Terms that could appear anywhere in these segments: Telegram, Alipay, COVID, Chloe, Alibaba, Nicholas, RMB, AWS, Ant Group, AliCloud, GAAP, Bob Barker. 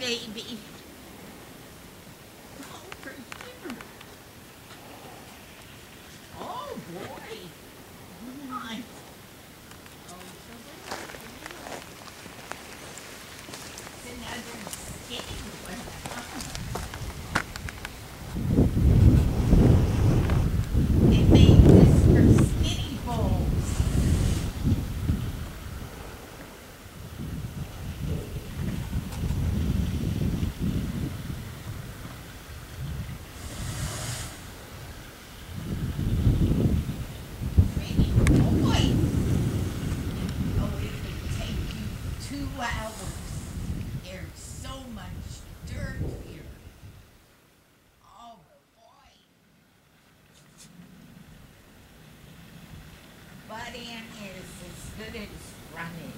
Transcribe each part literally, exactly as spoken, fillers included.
baby. Over here. Oh, boy. Nice. Over there. Another skinny one. They made this for skinny bowls. That in is as good as running.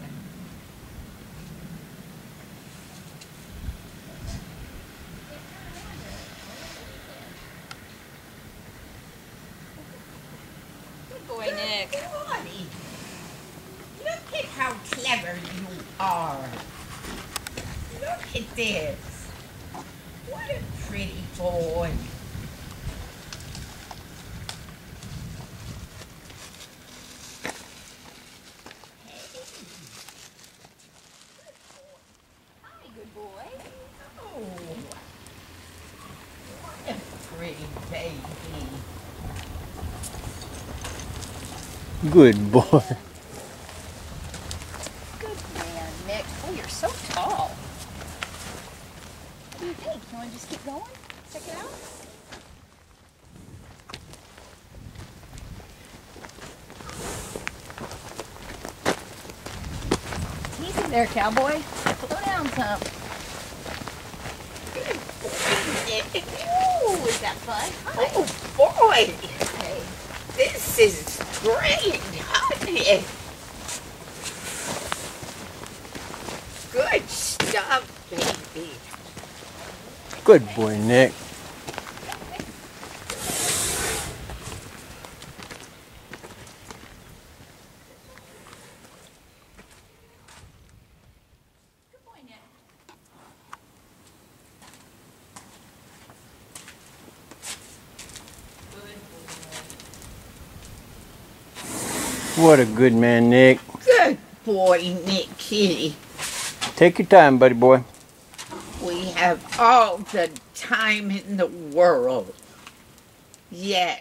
Good boy, good Nick. Morning. Look at how clever you are. Look at this. What a pretty boy. Good boy. Good man, Nick. Oh, you're so tall. What do you think? You want to just keep going? Check it out? Easy there, cowboy. Slow down some. Good boy. Oh, is that fun? Hi. Oh, boy. Hey. This is great, honey. Good stuff, baby. Good boy, Nick. What a good man, Nick. Good boy, Nick Kitty. Take your time, buddy boy. We have all the time in the world. Yes.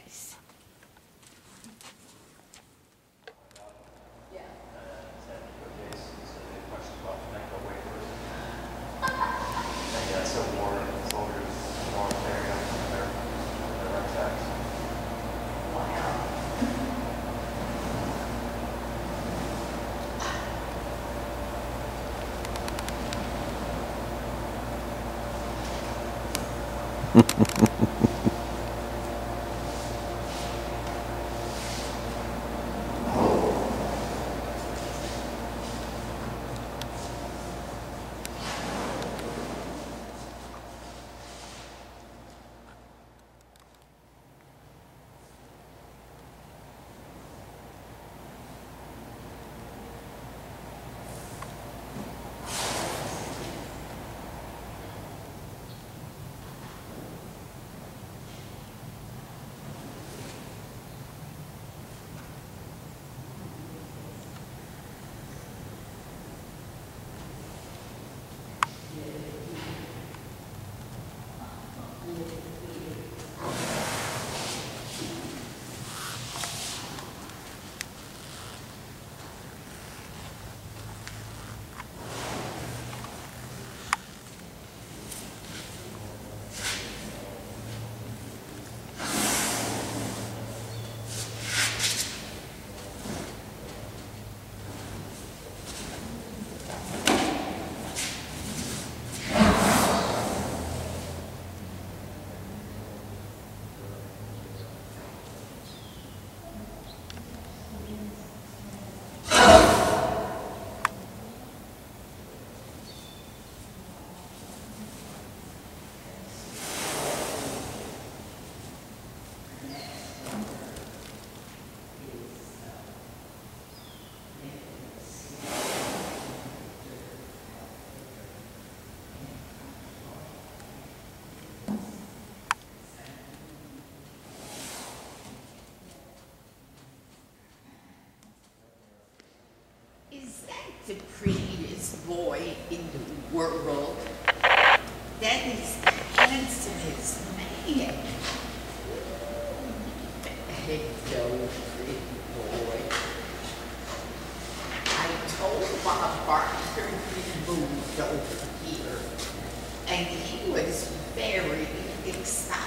boy in the world. That is handsome as man. Hello, pretty boy. I told Bob Barker we moved over here, and he was very excited.